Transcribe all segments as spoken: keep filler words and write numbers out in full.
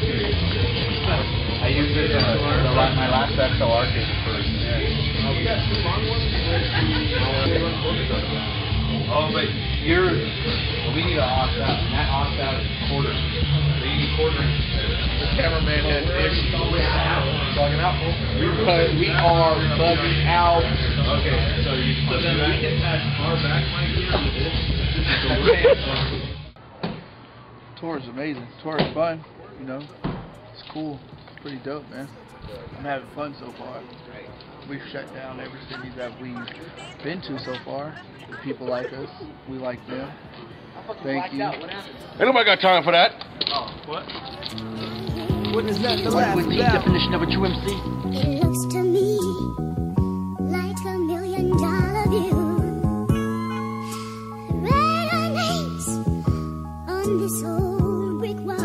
case. I used it in the, my last X L R case first. Yeah. Oh, we got two long ones. Oh, but you're, well, we need an opt out, and that opt out is quarter. They need quarter. The cameraman had issues. Bugging out. We are bugging out. Okay, so you so then we can pass far back my gear to this. Tour is amazing. Tour is fun. You know, it's cool. It's pretty dope, man. I'm having fun so far. We've shut down every city that we've been to so far. The people like us. We like them. Thank you. Ain't nobody got time for that. Oh, what? What is that? The last the definition of a true M C. It looks to me like a million dollar view. Resonates on this old brick wall.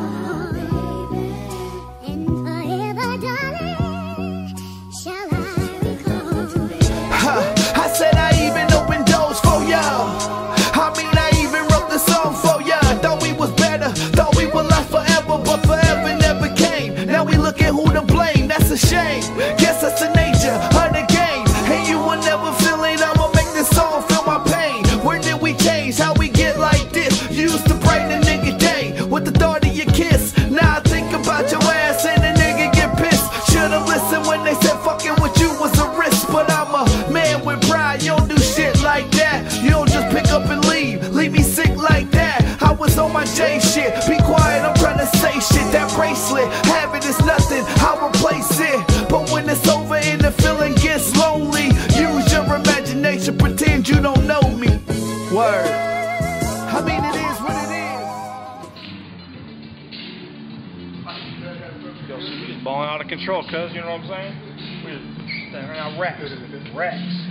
A shame, guess that's the nature of the game. And you will never feel it. I'ma make this song feel my pain. When did we change? How we get like this? You used to brighten a nigga day with the thought of your kiss. Now I think about your ass and a nigga get pissed. Should've listened when they said fucking with you was a risk. But I'm a man with pride. You don't do shit like that. You don't just pick up and leave. Leave me sick like that. I was on my J shit. Be quiet, I'm trying to say shit. That bracelet, having is nothing. I replace it, but when it's over and the feeling gets lonely, use your imagination, pretend you don't know me. Word. I mean, it is what it is. Yo, so we just balling out of control, cuz, you know what I'm saying? We just standing around racks, racks,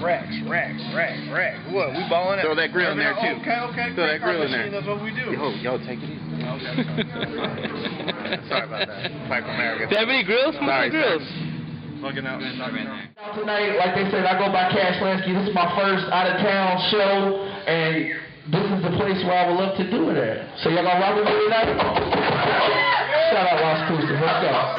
racks, racks, racks, racks. What? We balling out. Throw that grill in there, too. Okay, okay. Throw that grill in there. That's what we do. Yo, yo, take it easy. Sorry about that. Fight for America. Do you have any grills? What's the grills? Fucking out. Tonight, like they said, I go by Cash Lansky. This is my first out-of-town show, and this is the place where I would love to do it at. So y'all gonna rock with me tonight? Shout out Las Cruces. Let's go.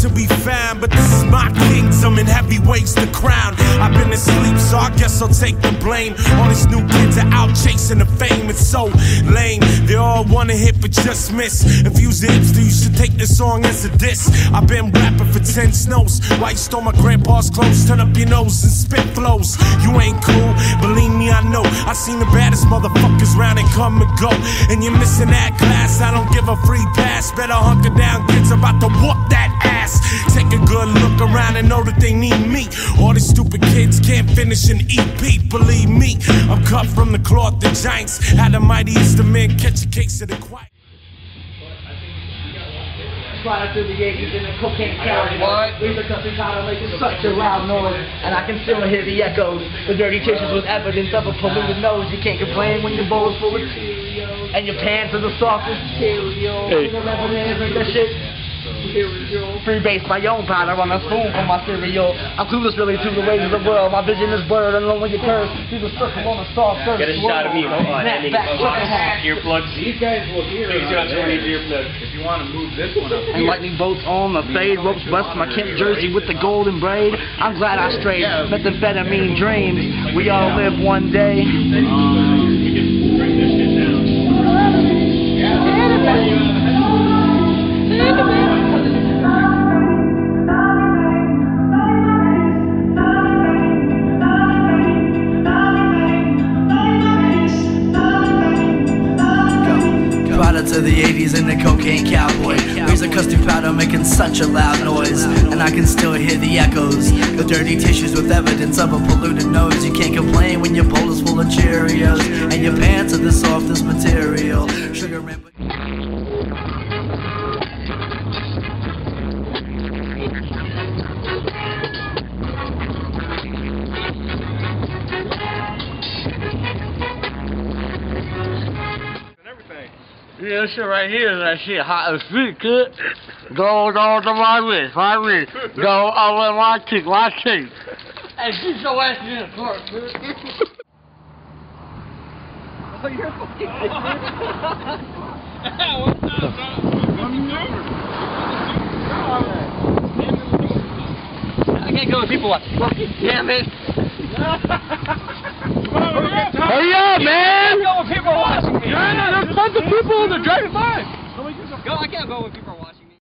To be found, but this is my kingdom and heavyweights the crown. I've been asleep, so I guess I'll take the blame. All these new kids are out chasing the fame. It's so lame. They all wanna hit but just miss. If you's a hipster, you should take this song as a diss. I've been rapping for ten snows. Why you stole my grandpa's clothes? Turn up your nose and spit flows. You ain't cool, believe me, I know. I seen the baddest motherfuckers round and come and go. And you're missing that class. I don't give a free pass. Better hunker down, kids about to whoop that ass. Take a good look around and know that they need me. All these stupid kids can't finish an E P. Believe me, I'm cut from the cloth. The giants had the mightiest of men. Catch a case of the quiet. Slide through the Yankees in the cocaine carrier. Leave the country title making such a loud noise, and I can still hear the echoes. The dirty tissues was evidence of a polluted nose. You can't complain when your bowl's full of Cheerios and your pants are the softest Cheerios. Hey. That shit. Free base, my own powder on a spoon for my cereal. I'm clueless really to the ways of the world. My vision is blurred, and when you curse, through the circle on the soft surface. Get a shot of me, hold on. Earplugs. These guys will hear it. If you want to move this one up. And lightning bolts on the fade, ropes bust my Kent jersey with the golden braid. I'm glad I strayed. Methamphetamine dreams. We all live one day. You can bring this shit down. Yeah. To the eighties and the cocaine cowboy. Where's a custard powder making such a loud noise? And I can still hear the echoes. The dirty tissues with evidence of a polluted nose. You can't complain when your bowl is full of Cheerios and your pants are the softest material. Sugar man. Yeah, this shit right here is that shit hot as sweet, kid. Gold all to my wrist, my wrist. Gold all in my cheek, my cheek. Hey, get your ass in the court, kid. Oh, you're a fucking what's up, bro? I'm nervous. I can't go with people like, fucking damn it. Hurry up, man! I can't go with people watching me. No, no, there's tons of people that are driving by. Go, I can't go with people watching me.